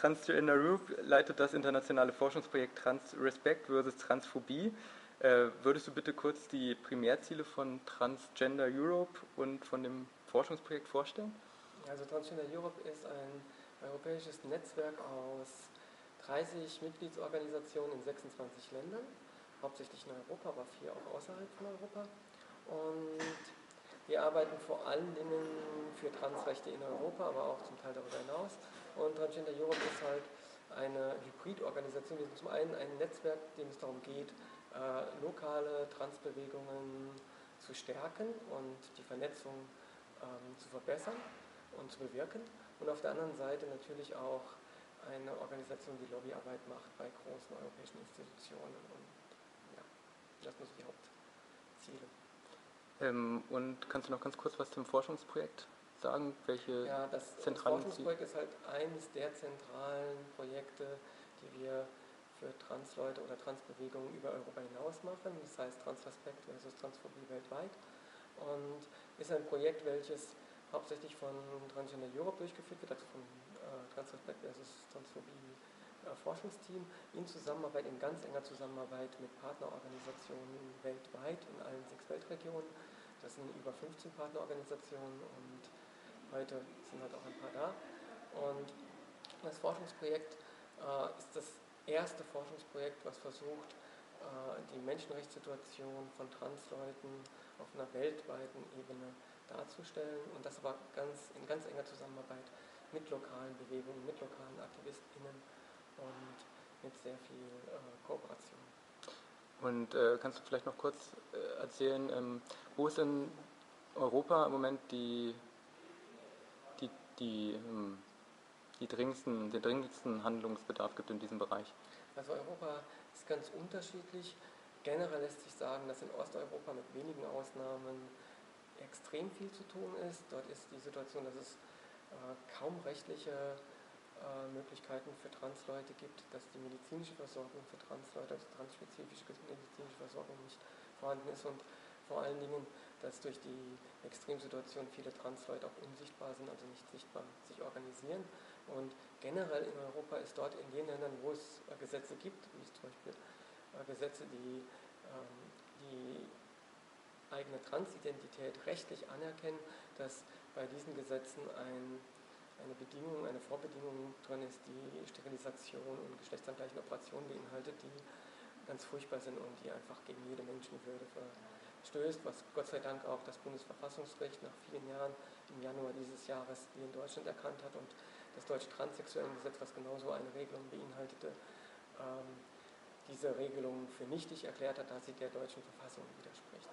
Transgender Europe leitet das internationale Forschungsprojekt Transrespekt versus Transphobie. Würdest du bitte kurz die Primärziele von Transgender Europe und von dem Forschungsprojekt vorstellen? Also Transgender Europe ist ein europäisches Netzwerk aus 30 Mitgliedsorganisationen in 26 Ländern, hauptsächlich in Europa, aber 4 auch außerhalb von Europa. Und wir arbeiten vor allen Dingen für Transrechte in Europa, aber auch zum Teil darüber hinaus. Und Transgender Europe ist halt eine Hybridorganisation. Wir sind zum einen ein Netzwerk, dem es darum geht, lokale Transbewegungen zu stärken und die Vernetzung zu verbessern und zu bewirken. Und auf der anderen Seite natürlich auch eine Organisation, die Lobbyarbeit macht bei großen europäischen Institutionen. Und ja, das sind die Hauptziele. Und kannst du noch ganz kurz was zum Forschungsprojekt sagen? Welche ja, das Forschungsprojekt ist halt eines der zentralen Projekte, die wir für Transleute oder Transbewegungen über Europa hinaus machen. Das heißt Transrespekt versus Transphobie weltweit. Und ist ein Projekt, welches hauptsächlich von Transgender Europe durchgeführt wird, also vom Transrespekt versus Transphobie Forschungsteam, in Zusammenarbeit, in ganz enger Zusammenarbeit mit Partnerorganisationen weltweit in allen 6 Weltregionen. Das sind über 15 Partnerorganisationen und heute sind halt auch ein paar da. Und das Forschungsprojekt ist das erste Forschungsprojekt, was versucht, die Menschenrechtssituation von Transleuten auf einer weltweiten Ebene darzustellen, und das aber in ganz enger Zusammenarbeit mit lokalen Bewegungen, mit lokalen AktivistInnen und mit sehr viel Kooperation. Und kannst du vielleicht noch kurz erzählen, wo ist in Europa im Moment den dringendsten Handlungsbedarf gibt in diesem Bereich? Also Europa ist ganz unterschiedlich. Generell lässt sich sagen, dass in Osteuropa mit wenigen Ausnahmen extrem viel zu tun ist. Dort ist die Situation, dass es kaum rechtliche Möglichkeiten für Transleute gibt, dass die medizinische Versorgung für Transleute, also transspezifische medizinische Versorgung, nicht vorhanden ist, und vor allen Dingen, dass durch die Extremsituation viele Transleute auch unsichtbar sind, also nicht sichtbar sich organisieren. Und generell in Europa ist dort in den Ländern, wo es Gesetze gibt, wie zum Beispiel Gesetze, die eigene Transidentität rechtlich anerkennen, dass bei diesen Gesetzen eine Vorbedingung drin ist, die Sterilisation und geschlechtsangleichen Operationen beinhaltet, die ganz furchtbar sind und die einfach gegen jede Menschenwürde verstößt, was Gott sei Dank auch das Bundesverfassungsgericht nach vielen Jahren im Januar dieses Jahres hier in Deutschland erkannt hat, und das deutsche Transsexuellengesetz, was genauso eine Regelung beinhaltete, diese Regelung für nichtig erklärt hat, da sie der deutschen Verfassung widerspricht.